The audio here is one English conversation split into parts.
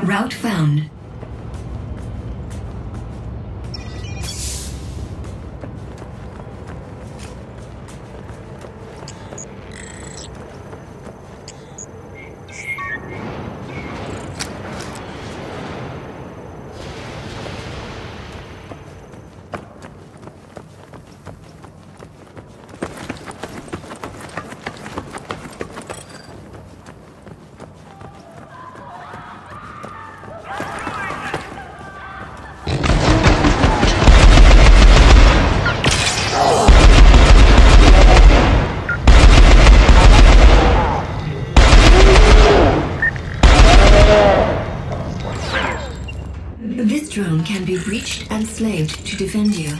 Route found. This drone can be breached and slaved to defend you.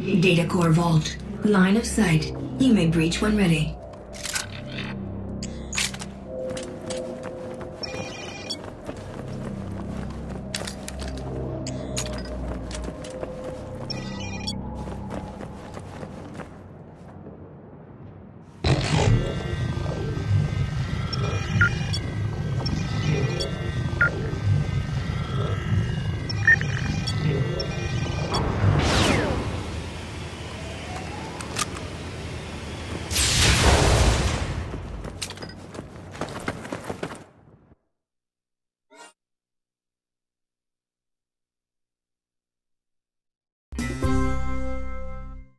Datacore vault. Line of sight. You may breach when ready.